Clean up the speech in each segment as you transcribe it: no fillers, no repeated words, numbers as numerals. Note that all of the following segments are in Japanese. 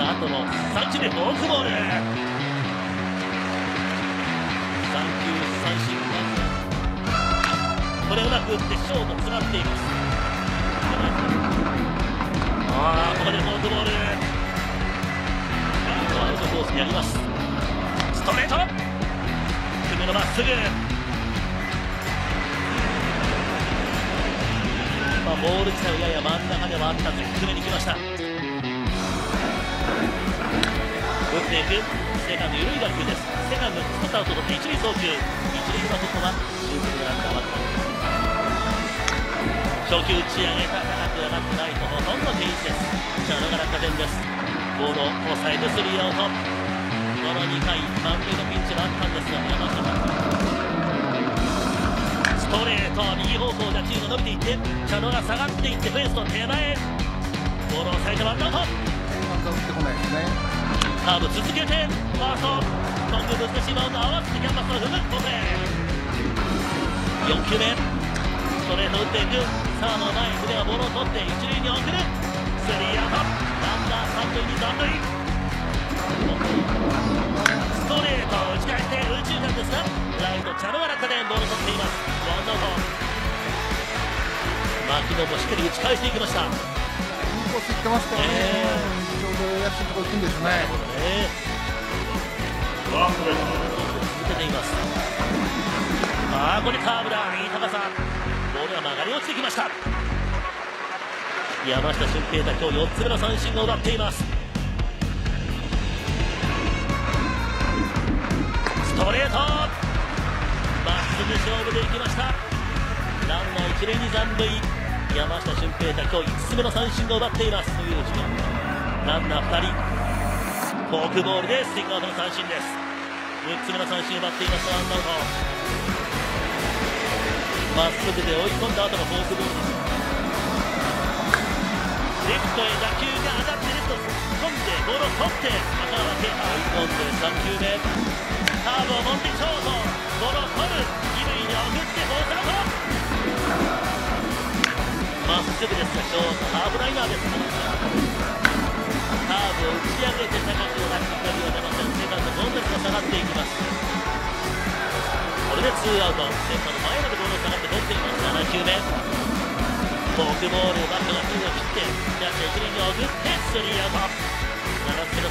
た後の3球でフォークボール、三球三振、これうまく打ってショート詰まっています。ここでフォークボール、アウトコースにあります。ストレート、低めのまっすぐ、ボール自体はやや真ん中ではあったんで低めに来ました。打っていくセカンド、緩い打球です。セカンドスタートとって一塁送球、一塁のとこはシューティングランナーは初球打ち上げた、高く上がってないとほとんど定位置です。ピッチャーの中点です。ボールを抑えてスリーアウト。この2回満塁のピンチはあったんですが山下がストレート、右方向打球が伸びていって茶野が下がっていってフェンスの手前、ボールを抑えてワンアウト。カーブ続けてファースト、今度難しいバウンド合わせてキャンバスの踏むボール、4球目ストレート打っていく。サードの前に腕がボールを取って一塁に送る、スリーアウト。ランナー三塁に残塁、ストレート打ち返して右中間ですがライト茶野が中でボールを取っています。牧野もしっかり打ち返していきました。インコース行ってますからね、ちょうど安いところ行くんですね。続けています。これカーブだ、いい高さ、ボールが曲がり落ちてきました。山下舜平太、今日4つ目の三振を奪っています。ストレートまっすぐ勝負でいきました。ランナー一塁に残塁、山下舜平太、今日5つ目の三振を奪っています。ランナー2人、フォークボールでスイングアウトの三振です。6つ目の三振を奪っています。ワンアウト、まっすぐで追い込んだ後のフォークボールです。レフトへ打球が上がってレフト突っ込んでボールを取ってまたは追い込んで3球目、カーブを持ってショート、ボールを取る、二塁に送ってフォークアウト。まっすぐですがショートハーフライナーです。カーブを打ち上げて高くを出して光を出ません。セカンドゴンザレスが下がっていきます。これでツーアウト。セカンド前までボールが下がって取っています。7球目、フォークボール、バットが隅を切ってキャッチャー一塁に送ってスリーアウ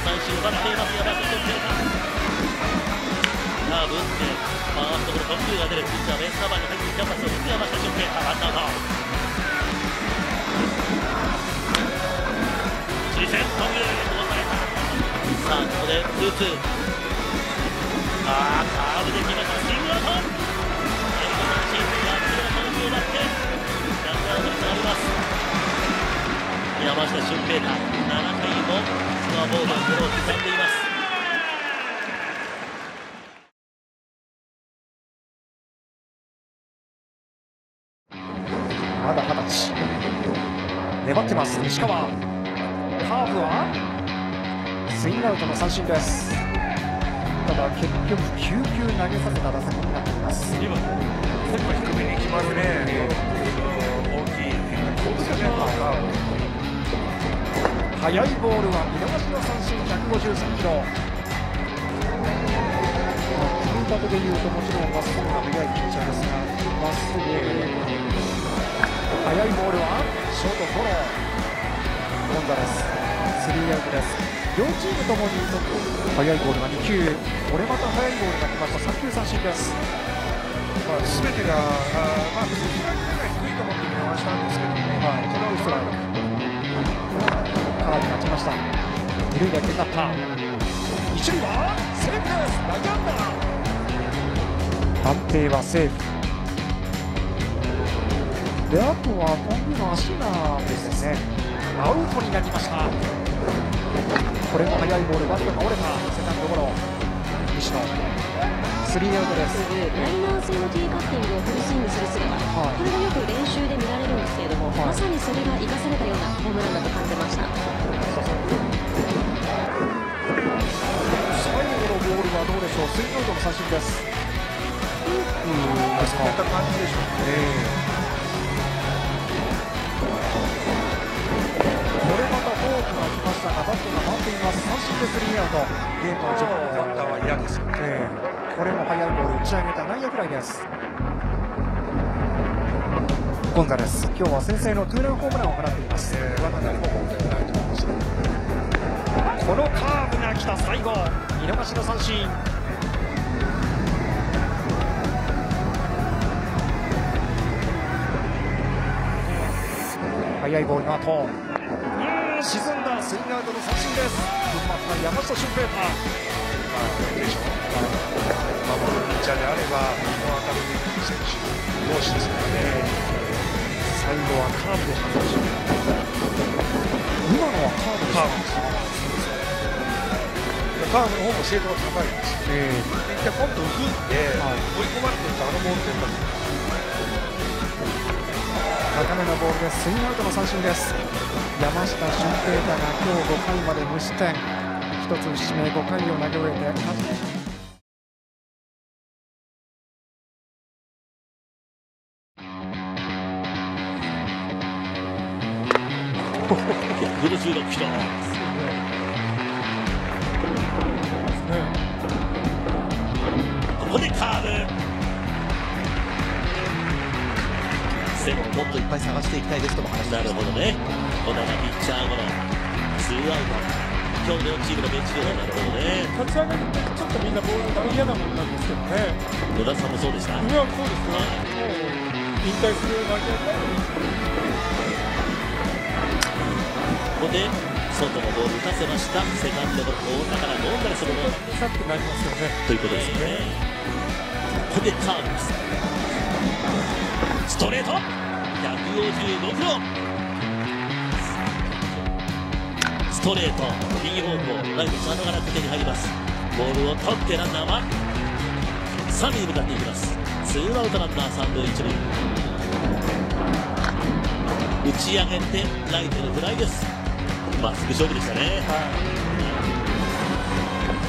ト。7つ目の三振を奪っています山下舜平太。カーブ打ってファーストゴロ、特急が出る。ピッチャーベースカバーに入ってキャンパスを振って山下舜平太、ワンアウト。さあ、ここで2-2。カーブで決めた、スイングアウト。エルト三振、バックの投球を奪ってランナーが下がります。山下舜平太、7回もスコアボードを黒を刻んでいます。まだ20歳、粘ってます西川。カーブはスイングアウトの三振です。ただ結局9球投げさせた打席になっています。今低めに来ますね、大きい速いボールは見逃しの三振、153キロ。組み立てでいうともちろんまっすぐが速いピッチャーですが、まっすぐ速いボールはショートゴロ、ゴンザレス、スリーアウトです。両チームともに速いボールが2球、これまた速いボールが来ました、3球三振です。すべてが、低いところに見逃したんですけどね、これはストライク、カーブが来ました、二塁がけになった、一塁はセーフです、内野安打、判定はセーフ、であとは今度の足がですね、アウトになりました。これも速いボール、バットが折れた、セカンドゴロ、西野、スリーアウトです。ライナー性のティーカッティングをフルスイングする姿、これがよく練習で見られるんですけれども、まさにそれが生かされたようなホームランだと感じました。最後のボールはどうでしょう、スリーアウトの三振です。そういった感じでしょうね。これまたフォークが来ましたが、バットが回っています。は三振でスリーアウト。ゲームの序盤のバッターは嫌ですよね。これも速いボール打ち上げた内野フライです。ゴンザレス、今日は先制のツーランホームランを放っています。このカーブが来た、最後見逃しの三振。速いボールの後、沈んだ。スイングアウトの三振です。群馬は山下俊平太、守るピッチャーであれば右の当たりに選手同士ですからね。最後はカーブで反応し、今のはカーブです。カーブの方も精度が高いんですよ。一回ポンと浮くんで、追い込まれてるとあのボール出るんです。高めのボールでスイングアウトの三振です。山下俊平太が今日5回まで無失点、1つ節目5回を投げ終えて8フルスイード来た。ここでカーブ、セロンもっといっぱい探していきたいですとも話していました。なるほどね。このピッチャーゴロ、ツーアウト、今日の両チームのベンチではなるほどね。立ち上がりってちょっとみんなボールが嫌なものなんですけどね。野田さんもそうでした。いや、そうですね。引退するわけない。ここで外のボール打たせました。セカンドの大田からゴンザレスのボールさっきなりますよね。ということですよね。ここでカーブです。ストレート155キロ、ストレート右方向、ライト角から手に入ります。ボールを取ってランナーは三塁に向かっていきます。ツーアウトランナー三塁一塁、打ち上げてライトのフライです。まっすぐ勝負でしたね。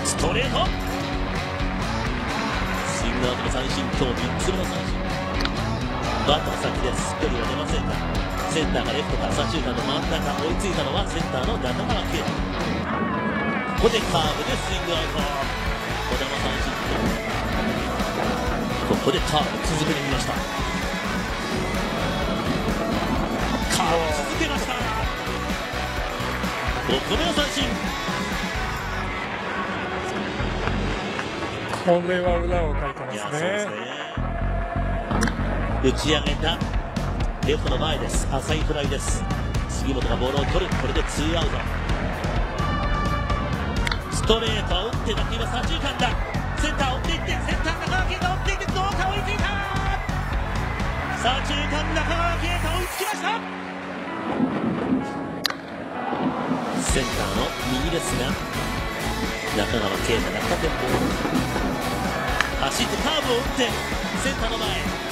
ストレートの三振、今日3つ目の三振。バッター先です。距離は出ませんが、センターがレフトから左中間の真ん中、追いついたのはセンターの中川圭。ここでカーブでスイングアウト、小田の三振。ここでカーブ続けてみました。カーブ続けました。6個目の三振。これは裏をかいてますね。打ち上げたレフトの前です。浅いフライです。杉本がボールを取る。これでツーアウト。ストレートを打って打球は左中間だ。センター追っていって、センター中川圭が追っていって、どうか追いついた。左中間中川圭が追いつきました。センターの右ですが中川圭が中テンポ、走ってカーブを打ってセンターの前、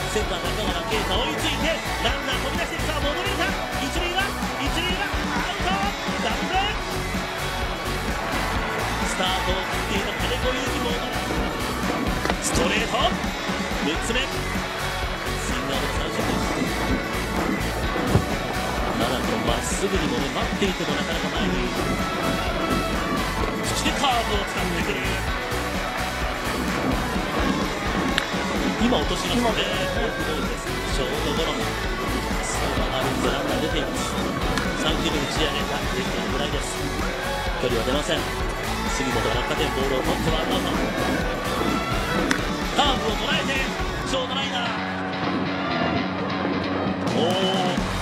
センター中川圭太追いついてランナー飛び出して、さあ戻りた一塁はアウト、ダブルスタートを切っていた金子祐希もストレート6つ目、スイングアウトの三振です。ただこのまっすぐにもね、待っていてもなかなか前に、そしてカーブを使ってくる。今落としましたね。ショートゴロ、さあアウトランナー出ています。3球目打ち上げた、レフトのフライです。距離は出ません。杉本が落下点、ボールを取ってワンアウト。カーブを捉えてショートライナー、こ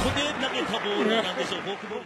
こで投げたボールなんでしょう、フォークボール。